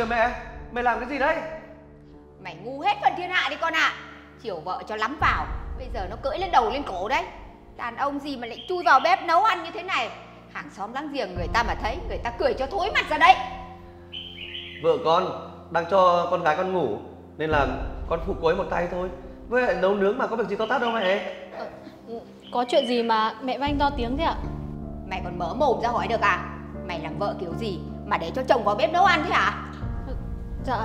kìa mẹ. Mẹ làm cái gì đấy? Mày ngu hết phần thiên hạ đi con ạ. Chiều vợ cho lắm vào, bây giờ nó cưỡi lên đầu lên cổ đấy. Đàn ông gì mà lại chui vào bếp nấu ăn như thế này. Hàng xóm láng giềng người ta mà thấy, người ta cười cho thối mặt ra đấy. Vợ con đang cho con gái con ngủ nên là con phụ cối một tay thôi. Với lại nấu nướng mà có việc gì to tát đâu mẹ. Có chuyện gì mà mẹ vanh to tiếng thế ạ? Mày còn mở mồm ra hỏi được à? Mày làm vợ kiểu gì mà để cho chồng vào bếp nấu ăn thế hả? Dạ,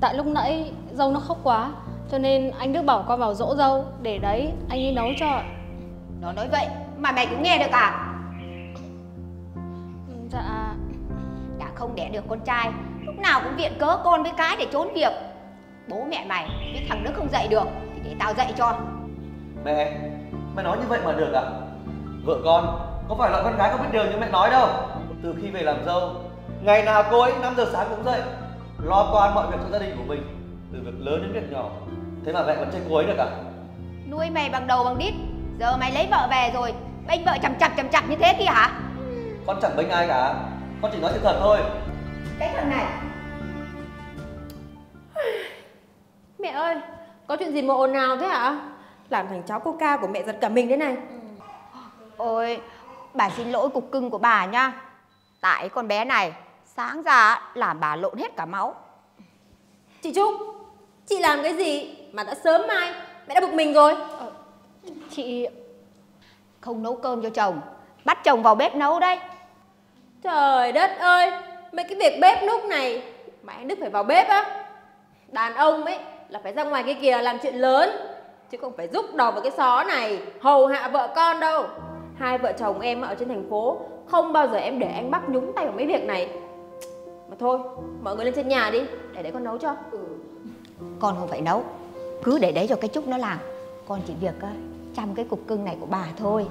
tại lúc nãy dâu nó khóc quá cho nên anh Đức bảo con vào dỗ dâu, để đấy anh đi nấu cho. Nó nói vậy mà mày cũng nghe được à? Dạ. Đã không đẻ được con trai, lúc nào cũng viện cớ con với cái để trốn việc. Bố mẹ mày với thằng Đức không dạy được thì để tao dạy cho. Mẹ, mày nói như vậy mà được à? Vợ con có phải là con gái không biết điều như mẹ nói đâu. Từ khi về làm dâu, ngày nào cô ấy 5 giờ sáng cũng dậy, lo toan mọi việc cho gia đình của mình, từ việc lớn đến việc nhỏ. Thế mà mẹ còn chơi cô ấy được à? Nuôi mày bằng đầu bằng đít, giờ mày lấy vợ về rồi bênh vợ chằm chằm như thế kia hả? Con chẳng bênh ai cả, con chỉ nói sự thật thôi. Cái thằng này. Mẹ ơi, có chuyện gì mà ồn ào thế hả? Làm thằng cháu cô ca của mẹ giật cả mình thế này. Ôi, bà xin lỗi cục cưng của bà nha. Tại con bé này sáng ra làm bà lộn hết cả máu. Chị Trung, chị làm cái gì mà đã sớm mai mẹ đã bực mình rồi. Chị không nấu cơm cho chồng, bắt chồng vào bếp nấu đấy. Trời đất ơi, mấy cái việc bếp núc này mà anh Đức phải vào bếp á. Đàn ông ấy là phải ra ngoài cái kìa làm chuyện lớn, chứ không phải giúp đầu vào cái xó này hầu hạ vợ con đâu. Hai vợ chồng em ở trên thành phố, không bao giờ em để anh Bắc nhúng tay vào mấy việc này. Mà thôi, mọi người lên trên nhà đi, để đấy con nấu cho. Con không phải nấu, cứ để đấy cho cái Trúc nó làm. Con chỉ việc chăm cái cục cưng này của bà thôi.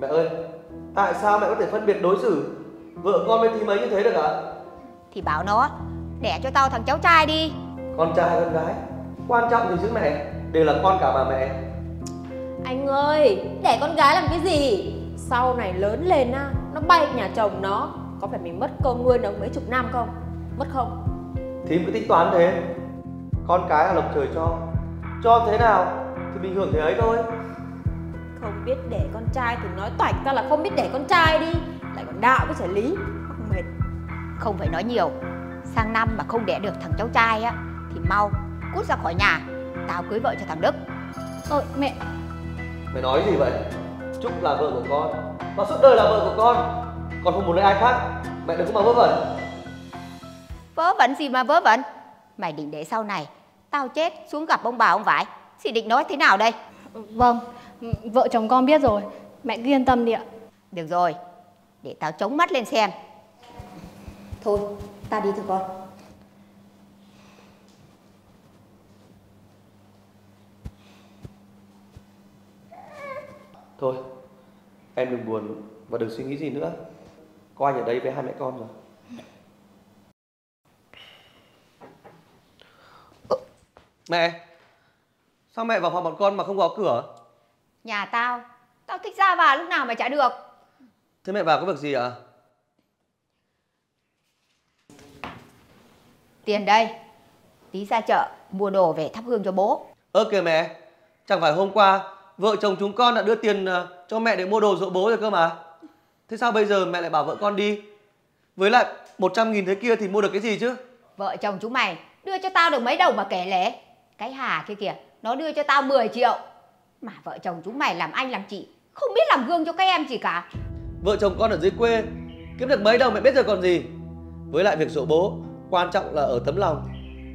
Mẹ ơi, tại sao mẹ có thể phân biệt đối xử vợ con với tí mấy như thế được ạ? Thì bảo nó đẻ cho tao thằng cháu trai đi. Con trai con gái, quan trọng gì chứ mẹ, đều là con cả bà mẹ. Anh ơi, để con gái làm cái gì? Sau này lớn lên á, nó bay nhà chồng nó, có phải mình mất công nuôi nó mấy chục năm không? Mất không? Thím cứ tính toán thế. Con cái là lộc trời cho thế nào thì mình hưởng thế ấy thôi. Không biết để con trai thì nói toạch ra là không biết để con trai đi, lại còn đạo với trẻ lý, mệt. Không phải nói nhiều, sang năm mà không đẻ được thằng cháu trai á thì mau cút ra khỏi nhà, tao cưới vợ cho thằng Đức. Ôi mẹ. Mẹ nói gì vậy? Trúc là vợ của con, mà suốt đời là vợ của con. Con không muốn lấy ai khác, mẹ đừng có mà vớ vẩn. Vớ vẩn gì mà vớ vẩn? Mày định để sau này tao chết xuống gặp ông bà ông vải thì định nói thế nào đây? Vâng, vợ chồng con biết rồi, mẹ cứ yên tâm đi ạ. Được rồi, để tao chống mắt lên xem. Thôi, ta đi thôi con. Thôi, em đừng buồn và đừng suy nghĩ gì nữa. Có anh ở đây với hai mẹ con rồi. Mẹ, sao mẹ vào phòng bọn con mà không gõ cửa? Nhà tao thích ra vào lúc nào mà chả được. Thế mẹ vào có việc gì ạ? Tiền đây, tí ra chợ mua đồ về thắp hương cho bố. Ơ kìa mẹ, chẳng phải hôm qua vợ chồng chúng con đã đưa tiền cho mẹ để mua đồ dỗ bố rồi cơ mà. Thế sao bây giờ mẹ lại bảo vợ con đi? Với lại 100.000 thế kia thì mua được cái gì chứ? Vợ chồng chúng mày đưa cho tao được mấy đồng mà kể lể. Cái Hà kia kìa, nó đưa cho tao 10 triệu. Mà vợ chồng chúng mày làm anh làm chị, không biết làm gương cho các em gì cả. Vợ chồng con ở dưới quê kiếm được mấy đồng mẹ biết rồi còn gì. Với lại việc dỗ bố, quan trọng là ở tấm lòng.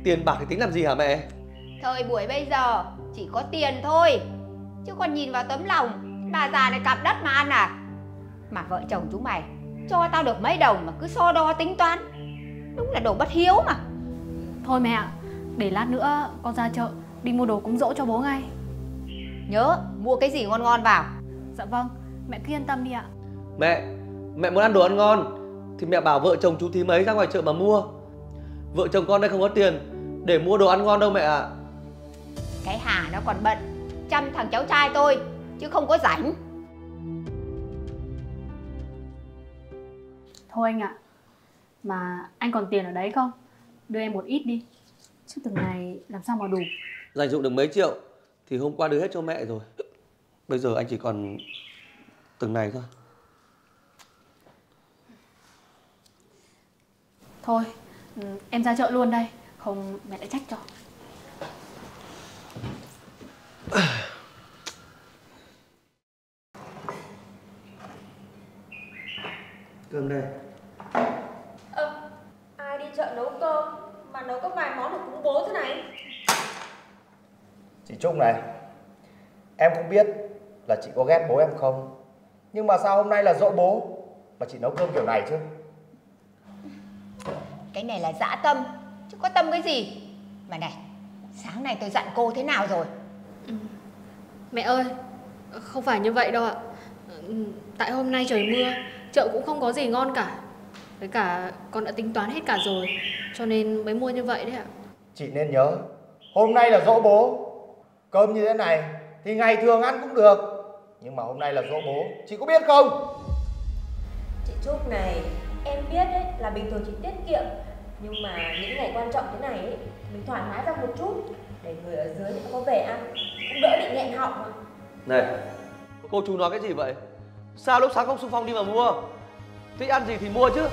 Tiền bạc thì tính làm gì hả mẹ? Thời buổi bây giờ chỉ có tiền thôi, chứ còn nhìn vào tấm lòng. Bà già này cặp đất mà ăn à? Mà vợ chồng chúng mày cho tao được mấy đồng mà cứ so đo tính toán, đúng là đồ bất hiếu mà. Thôi mẹ ạ, để lát nữa con ra chợ đi mua đồ cúng dỗ cho bố ngay. Nhớ mua cái gì ngon ngon vào. Dạ vâng, mẹ cứ yên tâm đi ạ. Mẹ muốn ăn đồ ăn ngon thì mẹ bảo vợ chồng chú Thím ấy ra ngoài chợ mà mua. Vợ chồng con đây không có tiền để mua đồ ăn ngon đâu mẹ ạ. Cái Hà nó còn bận chăm thằng cháu trai tôi chứ không có rảnh. Thôi anh ạ, Mà anh còn tiền ở đấy không? Đưa em một ít đi, chứ từng này làm sao mà đủ. Dành dụm được mấy triệu thì hôm qua đưa hết cho mẹ rồi. Bây giờ anh chỉ còn từng này thôi. Thôi, em ra chợ luôn đây, không mẹ lại trách cho. Cơm đây. Ai đi chợ nấu cơm mà nấu có vài món để cúng bố thế này? Chị Trúc này, em cũng biết là chị có ghét bố em không, nhưng mà sao hôm nay là giỗ bố mà chị nấu cơm kiểu này chứ? Cái này là dã tâm, chứ có tâm cái gì. Mà này, sáng nay tôi dặn cô thế nào rồi? Mẹ ơi, không phải như vậy đâu ạ. Tại hôm nay trời mưa, chợ cũng không có gì ngon cả. Với cả con đã tính toán hết cả rồi, cho nên mới mua như vậy đấy ạ. Chị nên nhớ, hôm nay là giỗ bố. Cơm như thế này thì ngày thường ăn cũng được, nhưng mà hôm nay là giỗ bố, chị có biết không? Chị Trúc này, em biết đấy, là bình thường chị tiết kiệm, nhưng mà những ngày quan trọng thế này ấy, mình thoải mái ra một chút để người ở dưới cũng có về ăn, cũng đỡ bị nghẹn họng mà. Này, cô chú nói cái gì vậy? Sao lúc sáng không xung phong đi mà mua? Thích ăn gì thì mua chứ.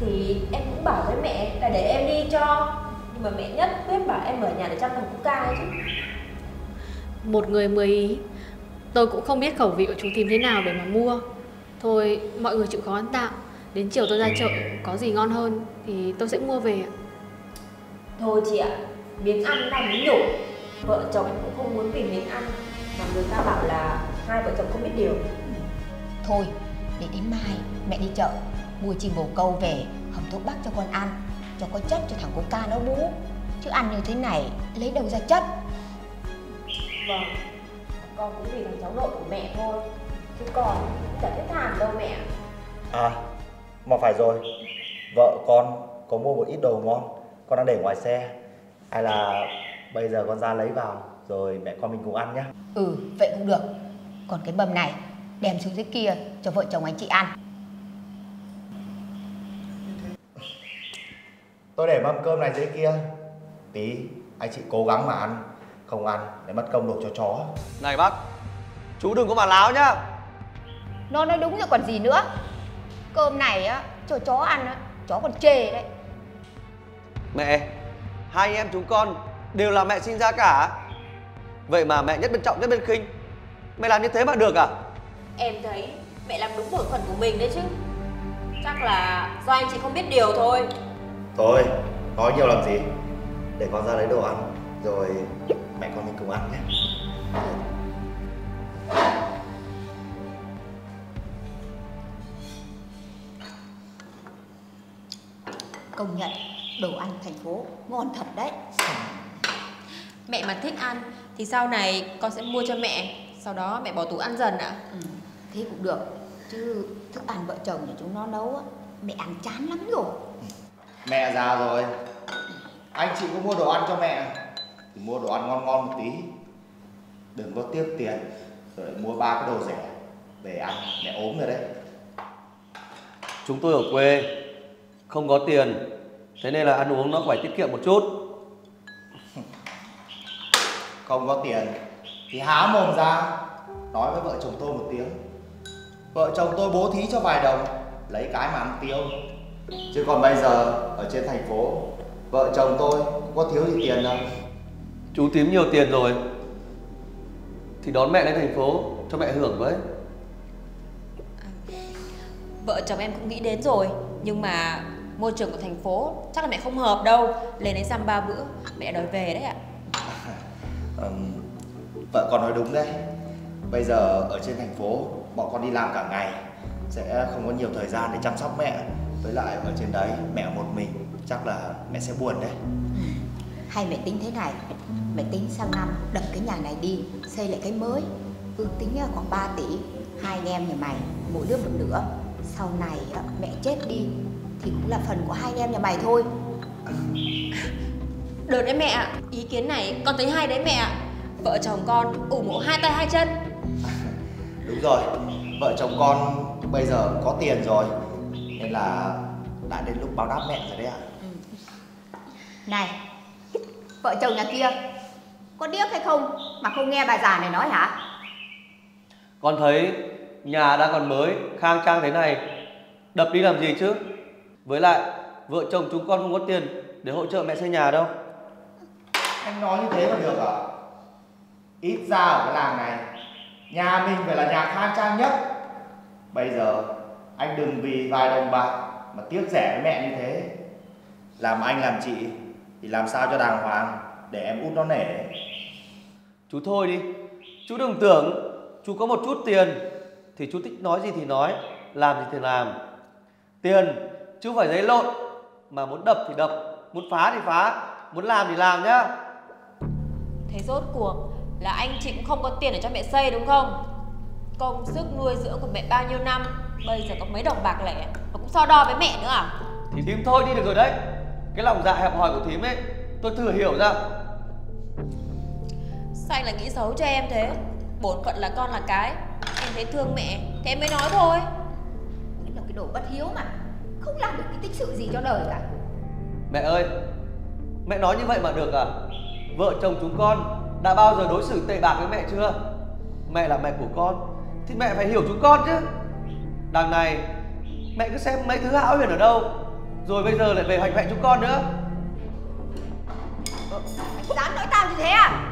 Thì em cũng bảo với mẹ là để em đi cho, nhưng mà mẹ nhất quyết bảo em ở nhà để chăm thằng Cuca ấy chứ. Một người 10 ý. Tôi cũng không biết khẩu vị của chú tìm thế nào để mà mua. Thôi mọi người chịu khó ăn tạm. Đến chiều tôi ra chợ có gì ngon hơn thì tôi sẽ mua về. Thôi chị ạ, miếng ăn là miếng nhổ. Vợ chồng cũng không muốn vì miếng ăn mà người ta bảo là hai vợ chồng không biết điều. Thôi để đến mai mẹ đi chợ mua chim bồ câu về hầm thuốc bắc cho con ăn, cho có chất cho thằng Coca nó bú. Chứ ăn như thế này lấy đâu ra chất. Vâng, con cũng vì thằng cháu nội của mẹ thôi, chứ còn chả biết thàn đâu mẹ. À, mà phải rồi, vợ con có mua một ít đồ ngon, con đang để ngoài xe. Hay là bây giờ con ra lấy vào, rồi mẹ con mình cùng ăn nhá. Ừ, vậy cũng được. Còn cái mầm này, đem xuống dưới kia cho vợ chồng anh chị ăn. Tôi để mâm cơm này dưới kia, tí anh chị cố gắng mà ăn. Không ăn để mất công đổ cho chó. Này bác, chú đừng có mà láo nhá. Nó nói đúng rồi còn gì nữa. Cơm này á, cho chó ăn á, chó còn chê đấy. Mẹ, hai anh em chúng con đều là mẹ sinh ra cả. Vậy mà mẹ nhất bên trọng nhất bên khinh. Mẹ làm như thế mà được à? Em thấy mẹ làm đúng bổn phận của mình đấy chứ. Chắc là do anh chị không biết điều thôi. Thôi, nói nhiều làm gì. Để con ra lấy đồ ăn, rồi mẹ con mình cùng ăn nhé. Công nhận đồ ăn thành phố ngon thật đấy. Mẹ mà thích ăn thì sau này con sẽ mua cho mẹ, sau đó mẹ bỏ tủ ăn dần ạ. Thế cũng được, chứ thức ăn vợ chồng nhà chúng nó nấu á, mẹ ăn chán lắm rồi. Mẹ già rồi, anh chị cũng mua đồ ăn cho mẹ. Thì mua đồ ăn ngon ngon một tí, đừng có tiếc tiền rồi mua ba cái đồ rẻ về ăn, mẹ ốm rồi đấy. Chúng tôi ở quê không có tiền, thế nên là ăn uống nó phải tiết kiệm một chút. Không có tiền thì há mồm ra nói với vợ chồng tôi một tiếng, vợ chồng tôi bố thí cho vài đồng lấy cái mà ăn tiêu. Chứ còn bây giờ ở trên thành phố vợ chồng tôi cũng có thiếu gì tiền đâu. Chú tím nhiều tiền rồi thì đón mẹ lên thành phố cho mẹ hưởng với. Vợ chồng em cũng nghĩ đến rồi, nhưng mà môi trường của thành phố chắc là mẹ không hợp đâu. Lên đến dăm ba bữa mẹ đòi về đấy ạ. Vợ con nói đúng đấy. Bây giờ ở trên thành phố bọn con đi làm cả ngày, sẽ không có nhiều thời gian để chăm sóc mẹ. Với lại ở trên đấy mẹ một mình chắc là mẹ sẽ buồn đấy. Hay mẹ tính thế này, mẹ tính sang năm đập cái nhà này đi, xây lại cái mới. Ước tính khoảng 3 tỷ, hai anh em nhà mày, mỗi đứa một nửa. Sau này mẹ chết đi thì cũng là phần của hai anh em nhà mày thôi. Được đấy mẹ, ý kiến này con thấy hay đấy mẹ. Vợ chồng con ủng hộ hai tay hai chân. Đúng rồi, vợ chồng con bây giờ có tiền rồi, nên là Đã đến lúc báo đáp mẹ rồi đấy ạ. Này, vợ chồng nhà kia có điếc hay không mà không nghe bà già này nói hả? Con thấy nhà đang còn mới, khang trang thế này, đập đi làm gì chứ? Với lại vợ chồng chúng con không có tiền để hỗ trợ mẹ xây nhà đâu. Anh nói như thế mà được à? Ít ra ở cái làng này, nhà mình phải là nhà khang trang nhất. Bây giờ anh đừng vì vài đồng bạc mà tiếc rẻ với mẹ như thế. Làm anh làm chị thì làm sao cho đàng hoàng, để em út nó nể. Chú thôi đi, chú đừng tưởng chú có một chút tiền thì chú thích nói gì thì nói, làm gì thì làm. Tiền chú phải giấy lộn, mà muốn đập thì đập, muốn phá thì phá, muốn làm thì làm nhá. Thế rốt cuộc là anh chị cũng không có tiền để cho mẹ xây đúng không? Công sức nuôi dưỡng của mẹ bao nhiêu năm, bây giờ có mấy đồng bạc lẻ mà cũng so đo với mẹ nữa à? Thì thím thôi đi được rồi đấy. Cái lòng dạ hẹp hòi của thím ấy tôi thừa hiểu ra. Sao anh lại nghĩ xấu cho em thế? Bổn phận là con là cái, em thấy thương mẹ thế em mới nói thôi. Nghĩ là cái đồ bất hiếu mà không làm được cái tích sự gì cho đời cả. Mẹ ơi, mẹ nói như vậy mà được à? Vợ chồng chúng con đã bao giờ đối xử tệ bạc với mẹ chưa? Mẹ là mẹ của con thì mẹ phải hiểu chúng con chứ. Đằng này mẹ cứ xem mấy thứ hão huyền ở đâu, rồi bây giờ lại về hoạch mẹ chúng con nữa. Anh dám nói tao như thế à?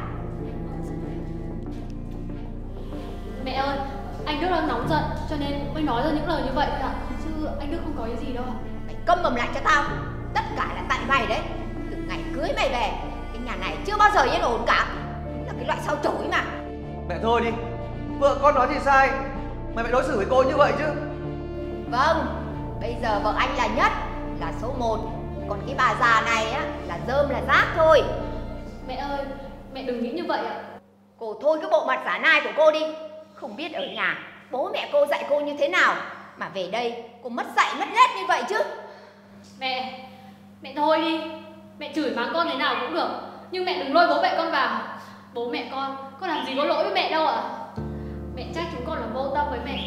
Mẹ ơi, anh Đức đang nóng giận cho nên mới nói ra những lời như vậy thôi ạ. Chứ anh Đức không có cái gì đâu ạ. Mày câm mồm lại cho tao. Tất cả là tại mày đấy. Từ ngày cưới mày về, cái nhà này chưa bao giờ yên ổn cả. Là cái loại sao chổi mà. Mẹ thôi đi, vợ con nói thì sai, mày phải đối xử với cô như vậy chứ. Vâng, bây giờ vợ anh là nhất, là số 1. Còn cái bà già này á, là rơm là rác thôi. Mẹ ơi, mẹ đừng nghĩ như vậy ạ. Cô thôi cái bộ mặt giả nai của cô đi. Không biết ở nhà bố mẹ cô dạy cô như thế nào mà về đây cô mất dạy mất nét như vậy chứ. Mẹ, mẹ thôi đi. Mẹ chửi mắng con thế nào cũng được, nhưng mẹ đừng lôi bố mẹ con vào. Bố mẹ con làm gì có lỗi với mẹ đâu ạ. Mẹ trách chúng con là vô tâm với mẹ.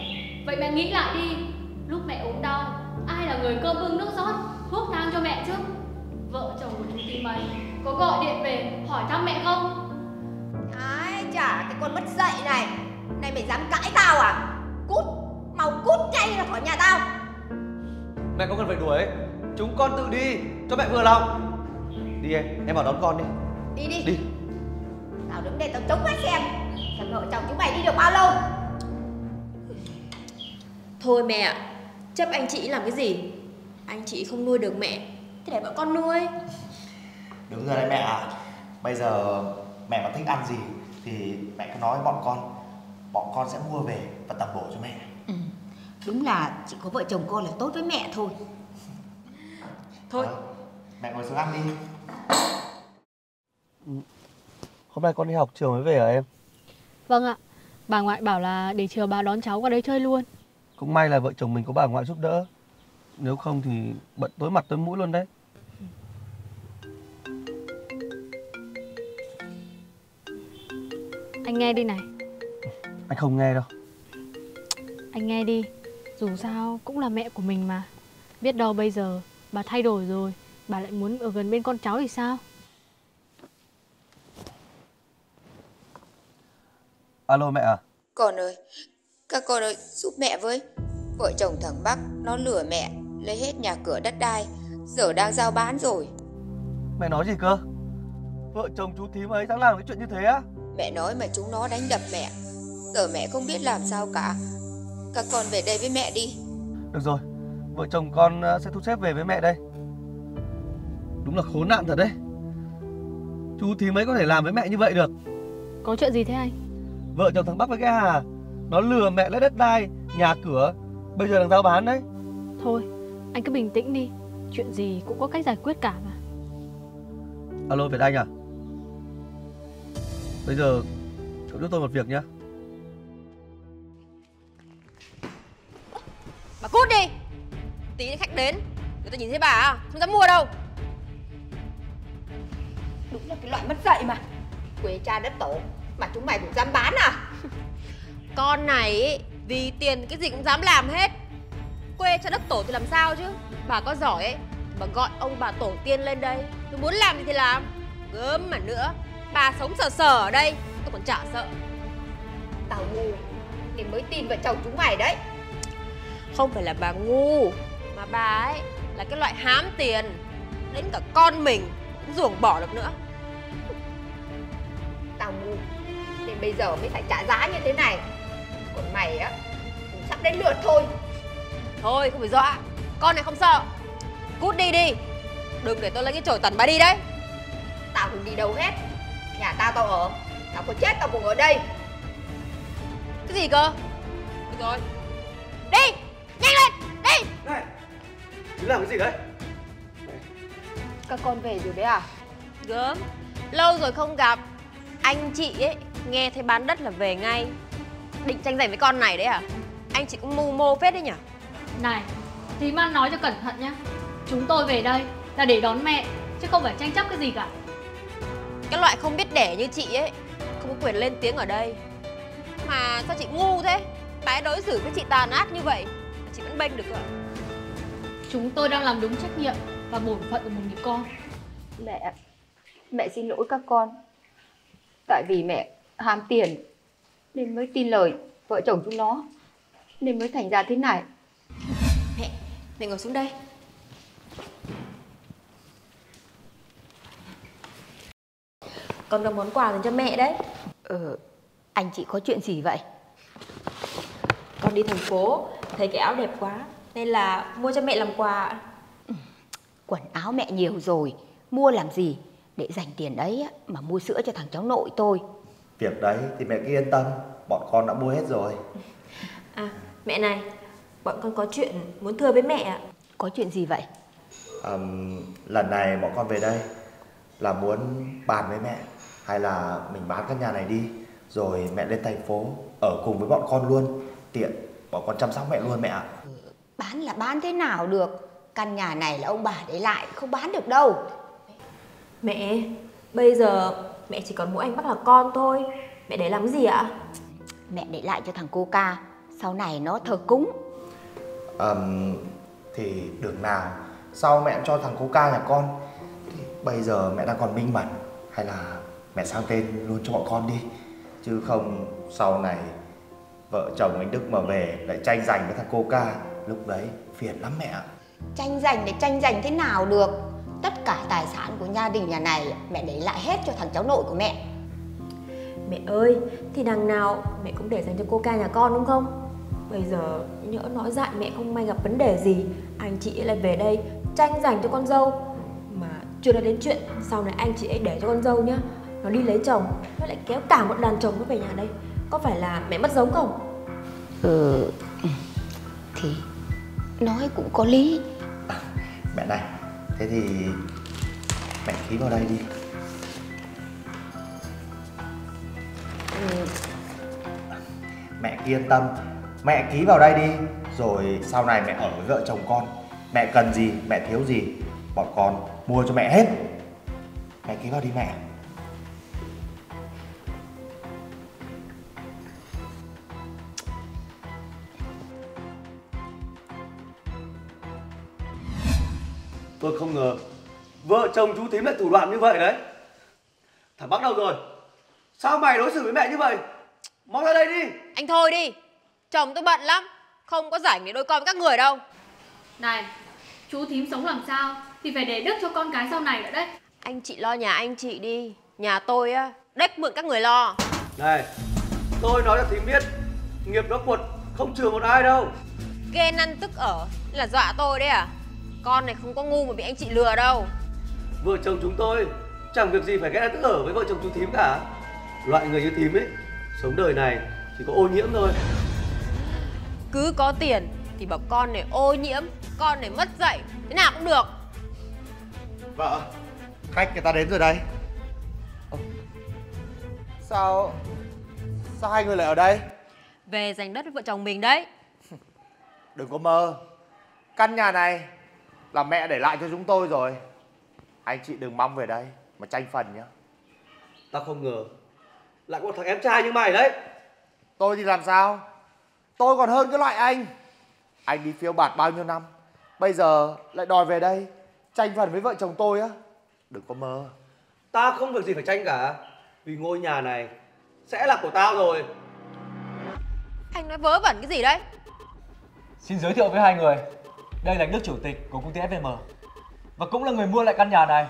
Vậy mẹ nghĩ lại đi. Lúc mẹ ốm đau, ai là người cơm bưng nước rót, thuốc thang cho mẹ chứ? Vợ chồng của chú Tím ấy có gọi điện về hỏi thăm mẹ không? Ai chả, cái con mất dạy này. Này mày dám cãi tao à? Cút, mau cút ngay ra khỏi nhà tao. Mẹ có cần phải đuổi, chúng con tự đi cho mẹ vừa lòng. Đi em bảo đón con đi. Đi đi. Tao đứng đây tao chống mắt xem vợ chồng chúng mày đi được bao lâu. Thôi mẹ ạ, chấp anh chị làm cái gì? Anh chị không nuôi được mẹ thế để bọn con nuôi. Đúng rồi đấy mẹ ạ. Bây giờ mẹ mà thích ăn gì thì mẹ cứ nói với bọn con. Bọn con sẽ mua về và tẩm bổ cho mẹ. Đúng là chỉ có vợ chồng con là tốt với mẹ thôi. Thôi mẹ ngồi xuống ăn đi. Hôm nay con đi học trường mới về hả em? Vâng ạ, bà ngoại bảo là để chiều bà đón cháu qua đấy chơi luôn. Cũng may là vợ chồng mình có bà ngoại giúp đỡ, nếu không thì bận tối mặt tối mũi luôn đấy. Anh nghe đi này. Anh không nghe đâu. Anh nghe đi, dù sao cũng là mẹ của mình mà. Biết đâu bây giờ bà thay đổi rồi, bà lại muốn ở gần bên con cháu thì sao? Alo mẹ à? Con ơi, các con ơi, giúp mẹ với. Vợ chồng thằng Bắc nó lừa mẹ, lấy hết nhà cửa đất đai, giờ đang giao bán rồi. Mẹ nói gì cơ? Vợ chồng chú Thím ấy dám làm cái chuyện như thế á? Mẹ nói mà chúng nó đánh đập mẹ, giờ mẹ không biết làm sao cả. Các con về đây với mẹ đi. Được rồi, vợ chồng con sẽ thu xếp về với mẹ đây. Đúng là khốn nạn thật đấy. Chú Thím ấy có thể làm với mẹ như vậy được. Có chuyện gì thế anh? Vợ chồng thằng Bắc với cái Hà nó lừa mẹ lấy đất đai, nhà cửa, bây giờ đang giao bán đấy. Thôi, anh cứ bình tĩnh đi, chuyện gì cũng có cách giải quyết cả mà. Alo Việt Anh à? Bây giờ cậu giúp tôi một việc nhé. Bà cút đi, tí nữa khách đến, người ta nhìn thấy bà à, không dám mua đâu. Đúng là cái loại mất dạy mà, quê cha đất tổ mà chúng mày cũng dám bán à? Con này ý, vì tiền cái gì cũng dám làm hết. quê cha đất tổ thì làm sao chứ. Bà có giỏi ấy, bà gọi ông bà tổ tiên lên đây. Tôi muốn làm gì thì làm. Gớm mà nữa, bà sống sờ sờ ở đây, tôi còn chả sợ. Tao ngu thì mới tin vợ chồng chúng mày đấy. Không phải là bà ngu, mà bà ấy là cái loại hám tiền. Đến cả con mình cũng ruồng bỏ được nữa. Tao ngu nên bây giờ mới phải trả giá như thế này. Còn mày á, sắp đến lượt thôi. Thôi không phải dọa, con này không sợ. Cút đi đi, đừng để tôi lấy cái chổi tẩn bà đi đấy. Tao không đi đâu hết, nhà tao ở. Tao có chết tao cũng ở đây. Cái gì cơ? Được rồi, đi, nhanh lên, đi. Này, chú làm cái gì đấy? Các con về rồi đấy à? Gớm, lâu rồi không gặp. Anh chị ấy, nghe thấy bán đất là về ngay. Định tranh giành với con này đấy à? Anh chị cũng mưu mô phết đấy nhỉ? Này, tí man nói cho cẩn thận nhá. Chúng tôi về đây là để đón mẹ, chứ không phải tranh chấp cái gì cả. Cái loại không biết đẻ như chị ấy không có quyền lên tiếng ở đây. Mà sao chị ngu thế? Bà ấy đối xử với chị tàn ác như vậy, chị vẫn bênh được ạ. Chúng tôi đang làm đúng trách nhiệm và bổn phận của một người con. Mẹ xin lỗi các con. Tại vì mẹ ham tiền nên mới tin lời vợ chồng chúng nó, nên mới thành ra thế này. Mẹ ngồi xuống đây. Con đưa món quà dành cho mẹ đấy. Anh chị có chuyện gì vậy? Con đi thành phố thấy cái áo đẹp quá nên là mua cho mẹ làm quà. Quần áo mẹ nhiều rồi, mua làm gì? Để dành tiền đấy mà mua sữa cho thằng cháu nội tôi. Việc đấy thì mẹ cứ yên tâm, bọn con đã mua hết rồi. À, mẹ này, bọn con có chuyện muốn thưa với mẹ ạ. Có chuyện gì vậy? Lần này bọn con về đây là muốn bàn với mẹ, hay là mình bán căn nhà này đi, rồi mẹ lên thành phố ở cùng với bọn con luôn, tiện bọn con chăm sóc mẹ luôn mẹ ạ. Bán là bán thế nào được? Căn nhà này là ông bà để lại, không bán được đâu. Mẹ, bây giờ mẹ chỉ còn mỗi anh Bắc là con thôi. Mẹ để làm gì ạ? Mẹ để lại cho thằng cô ca, sau này nó thờ cúng. Thì được nào, sau mẹ cho thằng cô ca nhà con. Bây giờ mẹ đang còn minh mẫn, hay là mẹ sang tên luôn cho bọn con đi. Chứ không sau này vợ chồng anh Đức mà về lại tranh giành với thằng cô ca, lúc đấy phiền lắm mẹ. Tranh giành để tranh giành thế nào được? Tất cả tài sản của gia đình nhà này mẹ để lại hết cho thằng cháu nội của mẹ. Mẹ ơi, thì đằng nào mẹ cũng để dành cho cô ca nhà con đúng không? Bây giờ nhỡ nói dại mẹ không may gặp vấn đề gì, anh chị ấy lại về đây tranh giành cho con dâu. Mà chưa nói đến chuyện sau này anh chị ấy để cho con dâu nhá, nó đi lấy chồng, nó lại kéo cả một đàn chồng nó về nhà đây, có phải là mẹ mất giống không? Thì nói cũng có lý. Mẹ này, thế thì mẹ ký vào đây đi. Mẹ yên tâm, mẹ ký vào đây đi, rồi sau này mẹ ở với vợ chồng con, mẹ cần gì, mẹ thiếu gì bọn con mua cho mẹ hết. Mẹ ký vào đi mẹ. Tôi không ngờ vợ chồng chú Thím lại thủ đoạn như vậy đấy. Thằng Bắc đâu rồi? Sao mày đối xử với mẹ như vậy? Mau ra đây đi. Anh thôi đi, chồng tôi bận lắm, không có rảnh để đôi con với các người đâu. Này, chú Thím sống làm sao thì phải để đức cho con cái sau này nữa đấy. Anh chị lo nhà anh chị đi, nhà tôi á, đếch mượn các người lo. Này, tôi nói cho Thím biết, nghiệp nó quật, không chừa một ai đâu. Ghen ăn tức ở là dọa tôi đấy à? Con này không có ngu mà bị anh chị lừa đâu. Vợ chồng chúng tôi chẳng việc gì phải ghét ăn tức ở với vợ chồng chú Thím cả. Loại người như Thím ấy, sống đời này chỉ có ô nhiễm thôi. Cứ có tiền thì bảo con này ô nhiễm, con này mất dạy, thế nào cũng được. Vợ, khách người ta đến rồi đây. Sao hai người lại ở đây? Về giành đất với vợ chồng mình đấy. Đừng có mơ, căn nhà này là mẹ để lại cho chúng tôi rồi. Anh chị đừng mong về đây mà tranh phần nhá. Tao không ngờ lại có thằng em trai như mày đấy. Tôi thì làm sao? Tôi còn hơn cái loại anh. Anh đi phiêu bạt bao nhiêu năm, bây giờ lại đòi về đây tranh phần với vợ chồng tôi á. Đừng có mơ. Ta không việc gì phải tranh cả, vì ngôi nhà này sẽ là của tao rồi. Anh nói vớ vẩn cái gì đấy? Xin giới thiệu với hai người, đây là Đức chủ tịch của công ty FVM, và cũng là người mua lại căn nhà này.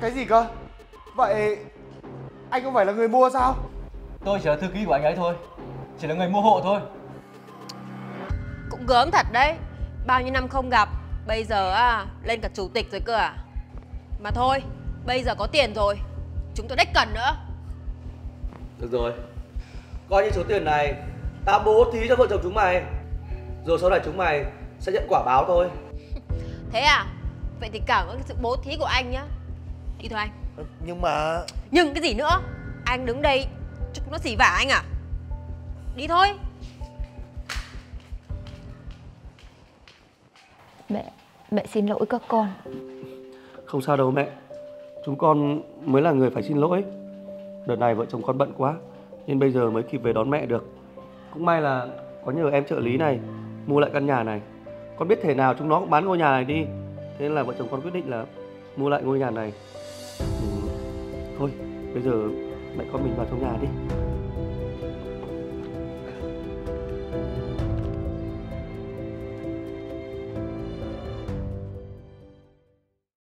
Cái gì cơ? Vậy anh không phải là người mua sao? Tôi chỉ là thư ký của anh ấy thôi, chỉ là người mua hộ thôi. Cũng gớm thật đấy, bao nhiêu năm không gặp, bây giờ lên cả chủ tịch rồi cơ à? Mà thôi, bây giờ có tiền rồi, chúng tôi đếch cần nữa. Được rồi, coi như số tiền này ta bố thí cho vợ chồng chúng mày, rồi sau này chúng mày sẽ nhận quả báo thôi. Thế à? Vậy thì cảm ơn sự bố thí của anh nhá. Đi thôi anh. Nhưng mà... Nhưng cái gì nữa? Anh đứng đây cho nó xỉ vả anh à? Đi thôi. Mẹ xin lỗi các con. Không sao đâu mẹ, chúng con mới là người phải xin lỗi. Đợt này vợ chồng con bận quá nên bây giờ mới kịp về đón mẹ được. Cũng may là có nhờ em trợ lý này mua lại căn nhà này. Con biết thể nào chúng nó cũng bán ngôi nhà này đi, thế nên là vợ chồng con quyết định là mua lại ngôi nhà này. Thôi bây giờ mẹ con mình vào trong nhà đi.